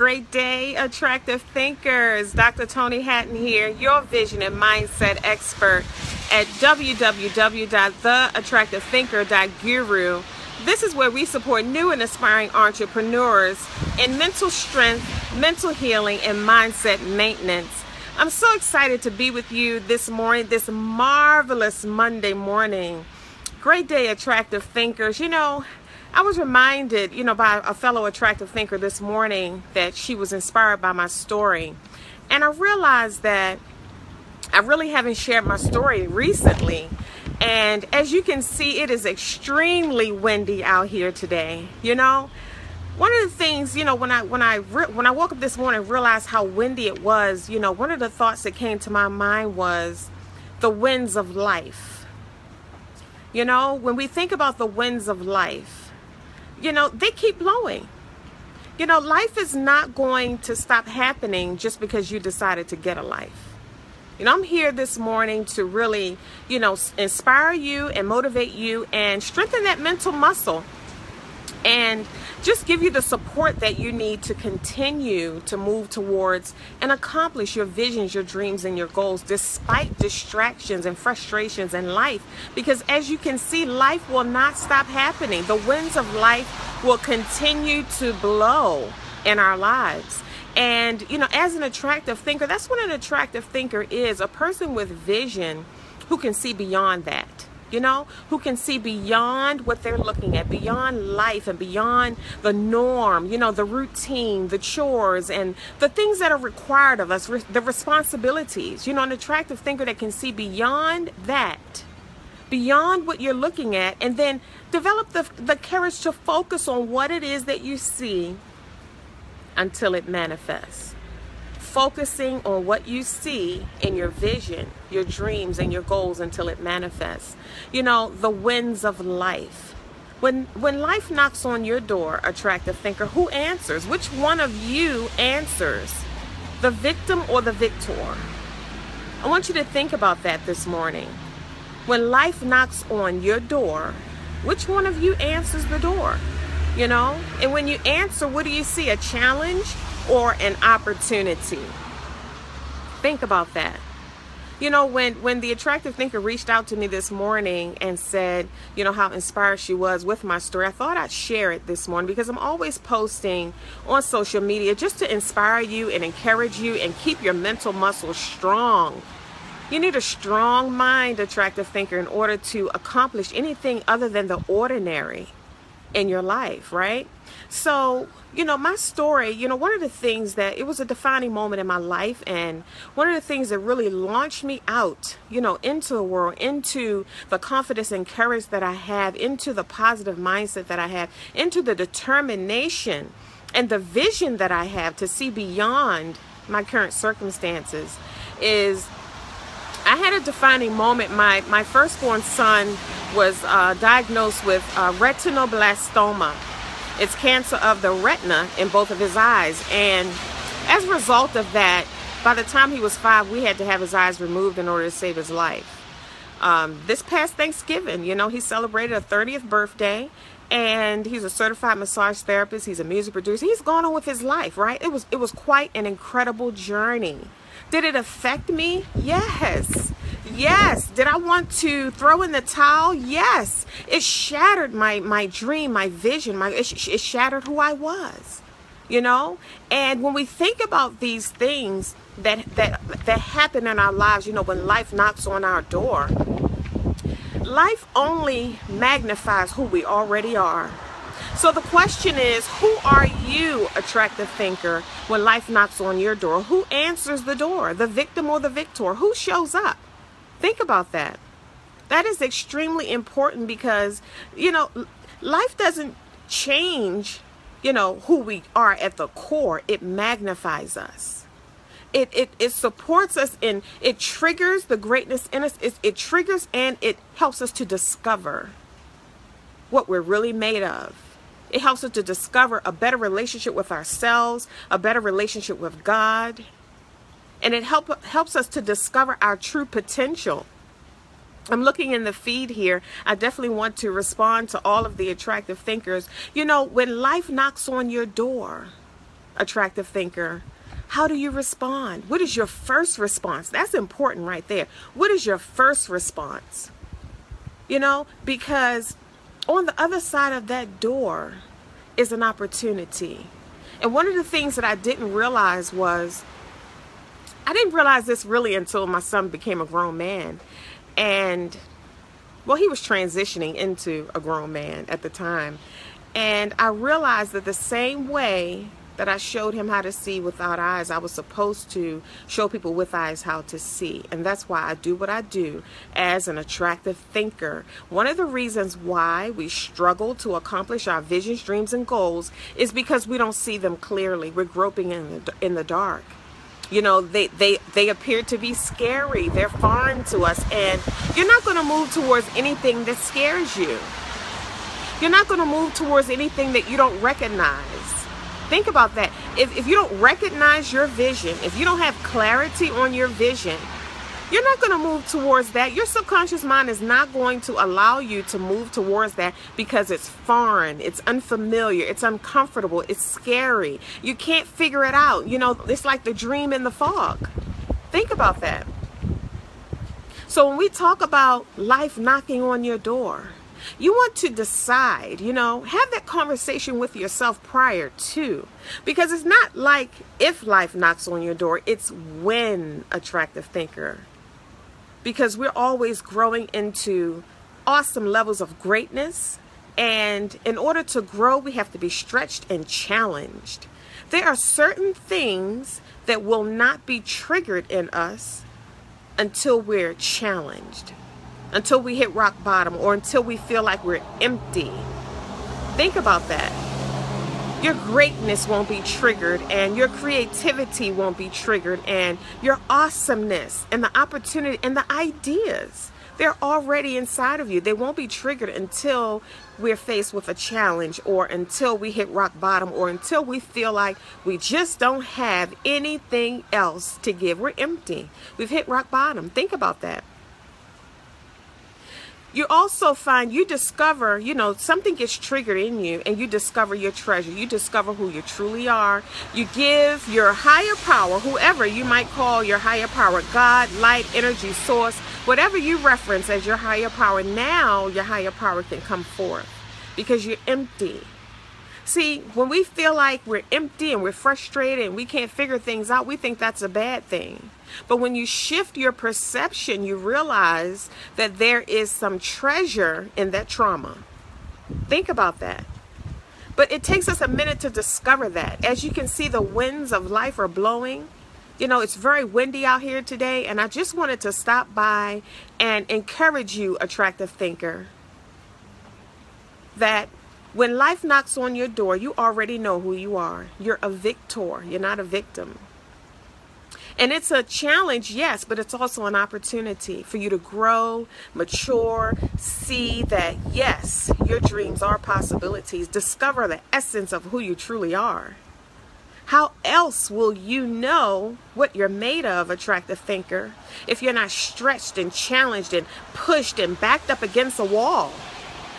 great day, Attractive Thinkers. Dr. Tony Hatton here, your vision and mindset expert at www.theattractivethinker.guru. This is where we support new and aspiring entrepreneurs in mental strength, mental healing, and mindset maintenance. I'm so excited to be with you this morning, this marvelous Monday morning. Great day, Attractive Thinkers. You know, I was reminded, by a fellow attractive thinker this morning that she was inspired by my story. And I realized that I really haven't shared my story recently. And as you can see, it is extremely windy out here today. One of the things, when I woke up this morning and realized how windy it was, one of the thoughts that came to my mind was the winds of life. When we think about the winds of life, they keep blowing. Life is not going to stop happening just because you decided to get a life. I'm here this morning to really, inspire you and motivate you and strengthen that mental muscle and just give you the support that you need to continue to move towards and accomplish your visions, your dreams, and your goals despite distractions and frustrations in life. Because as you can see, life will not stop happening. The winds of life will continue to blow in our lives. And, as an attractive thinker, that's what an attractive thinker is, a person with vision who can see beyond that, who can see beyond what they're looking at, beyond life and beyond the norm, the routine, the chores and the things that are required of us, the responsibilities, an attractive thinker that can see beyond that, beyond what you're looking at, and then develop the courage to focus on what it is that you see until it manifests. Focusing on what you see in your vision, your dreams, and your goals until it manifests. The winds of life. When life knocks on your door, attractive thinker, who answers? Which one of you answers? The victim or the victor? I want you to think about that this morning. When life knocks on your door, which one of you answers the door? And when you answer, what do you see? A challenge or an opportunity? Think about that. When the attractive thinker reached out to me this morning and said, how inspired she was with my story, I thought I'd share it this morning because I'm always posting on social media just to inspire you and encourage you and keep your mental muscles strong. You need a strong mind, attractive thinker, in order to accomplish anything other than the ordinary in your life, right? So, my story, one of the things that, it was a defining moment in my life, and one of the things that really launched me out, into the world, into the confidence and courage that I have, into the positive mindset that I have, into the determination and the vision that I have to see beyond my current circumstances is I had a defining moment. My firstborn son was diagnosed with retinoblastoma. It's cancer of the retina in both of his eyes. And as a result of that, by the time he was 5, we had to have his eyes removed in order to save his life. This past Thanksgiving, he celebrated a 30th birthday, and he's a certified massage therapist. He's a music producer. He's gone on with his life, right? It was quite an incredible journey. Did it affect me? Yes. Yes. Did I want to throw in the towel? Yes. It shattered my dream, my vision. It shattered who I was, And when we think about these things that happen in our lives, when life knocks on our door, life only magnifies who we already are. So the question is, who are you, attractive thinker, when life knocks on your door? Who answers the door, the victim or the victor? Who shows up? Think about that. That is extremely important because, life doesn't change, who we are at the core. It magnifies us. It supports us, and it triggers the greatness in us. It triggers and it helps us to discover what we're really made of. It helps us to discover a better relationship with ourselves, a better relationship with God. And it helps us to discover our true potential. I'm looking in the feed here. I definitely want to respond to all of the attractive thinkers. When life knocks on your door, attractive thinker, how do you respond? What is your first response? That's important right there. What is your first response? You know, because on the other side of that door is an opportunity. And one of the things that I didn't realize was, I didn't realize this really until my son became a grown man. And, well, he was transitioning into a grown man at the time. And I realized that the same way that I showed him how to see without eyes, I was supposed to show people with eyes how to see. And that's why I do what I do as an attractive thinker. One of the reasons why we struggle to accomplish our visions, dreams, and goals is because we don't see them clearly. We're groping in the dark. You know, they appear to be scary. They're foreign to us. And you're not going to move towards anything that scares you. You're not going to move towards anything that you don't recognize. Think about that. If you don't recognize your vision, if you don't have clarity on your vision, you're not going to move towards that. Your subconscious mind is not going to allow you to move towards that because it's foreign, it's unfamiliar, it's uncomfortable, it's scary. You can't figure it out. You know, it's like the dream in the fog. Think about that. So when we talk about life knocking on your door, you want to decide, you know, have that conversation with yourself prior to, because it's not like if life knocks on your door, it's when, attractive thinker. Because we're always growing into awesome levels of greatness. And in order to grow, we have to be stretched and challenged. There are certain things that will not be triggered in us until we're challenged, until we hit rock bottom, or until we feel like we're empty. Think about that. Your greatness won't be triggered, and your creativity won't be triggered, and your awesomeness and the opportunity and the ideas, they're already inside of you. They won't be triggered until we're faced with a challenge, or until we hit rock bottom, or until we feel like we just don't have anything else to give. We're empty. We've hit rock bottom. Think about that. You also find, you discover, you know, something gets triggered in you and you discover your treasure. You discover who you truly are. You give your higher power, whoever you might call your higher power, God, light, energy, source, whatever you reference as your higher power. Now your higher power can come forth because you're empty. See, when we feel like we're empty and we're frustrated and we can't figure things out, we think that's a bad thing. But when you shift your perception, you realize that there is some treasure in that trauma. Think about that. But it takes us a minute to discover that. As you can see, the winds of life are blowing. You know, it's very windy out here today, and I just wanted to stop by and encourage you, attractive thinker, that when life knocks on your door, you already know who you are. You're a victor. You're not a victim. And it's a challenge, yes, but it's also an opportunity for you to grow, mature, see that, yes, your dreams are possibilities. Discover the essence of who you truly are. How else will you know what you're made of, attractive thinker, if you're not stretched and challenged and pushed and backed up against a wall?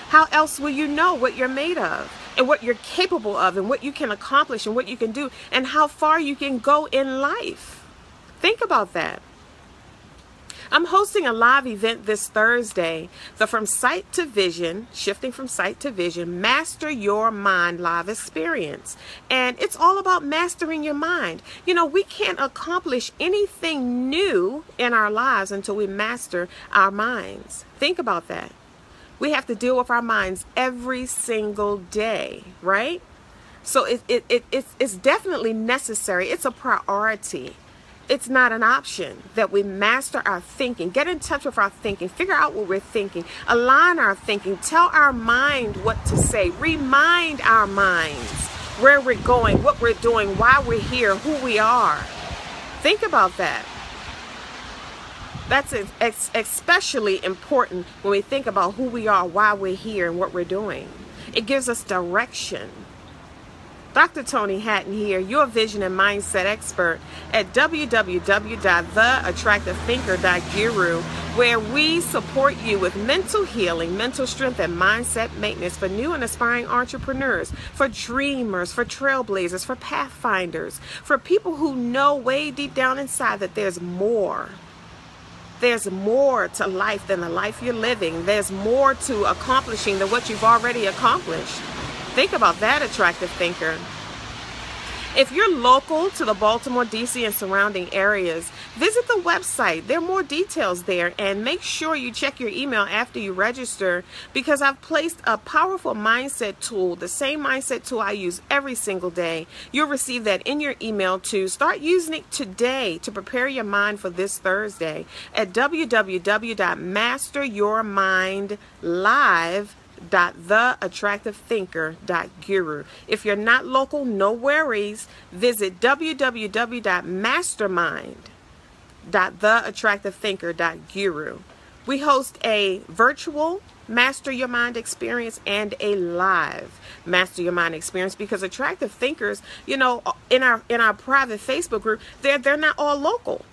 How else will you know what you're made of and what you're capable of and what you can accomplish and what you can do and how far you can go in life? Think about that. I'm hosting a live event this Thursday, the From Sight to Vision, Shifting from Sight to Vision, Master Your Mind Live Experience. And it's all about mastering your mind. You know, we can't accomplish anything new in our lives until we master our minds. Think about that. We have to deal with our minds every single day, right? So it's definitely necessary. It's a priority. It's not an option that we master our thinking, get in touch with our thinking, figure out what we're thinking, align our thinking, tell our mind what to say, remind our minds where we're going, what we're doing, why we're here, who we are. Think about that. That's especially important when we think about who we are, why we're here, and what we're doing. It gives us direction. Dr. Tony Hatton here, your vision and mindset expert at www.theattractivethinker.guru, where we support you with mental healing, mental strength, and mindset maintenance for new and aspiring entrepreneurs, for dreamers, for trailblazers, for pathfinders, for people who know way deep down inside that there's more. There's more to life than the life you're living. There's more to accomplishing than what you've already accomplished. Think about that, attractive thinker. If you're local to the Baltimore, D.C. and surrounding areas, visit the website. There are more details there, and make sure you check your email after you register, because I've placed a powerful mindset tool, the same mindset tool I use every single day. You'll receive that in your email too. Start using it today to prepare your mind for this Thursday at www.masteryourmindlive.com. theattractivethinker.guru. If you're not local, no worries. Visit www.mastermind.theattractivethinker.guru. We host a virtual Master Your Mind experience and a live Master Your Mind experience, because attractive thinkers, you know, in our private Facebook group, they're not all local.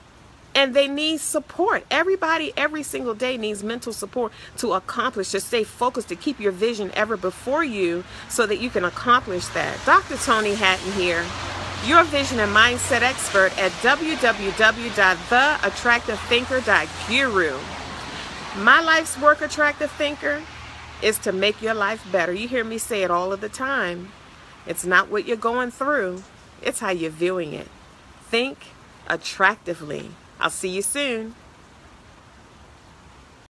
And they need support. Everybody, every single day, needs mental support to accomplish, to stay focused, to keep your vision ever before you so that you can accomplish that. Dr. Tony Hatton here, your vision and mindset expert at www.theattractivethinker.guru. My life's work, attractive thinker, is to make your life better. You hear me say it all of the time. It's not what you're going through. It's how you're viewing it. Think attractively. I'll see you soon.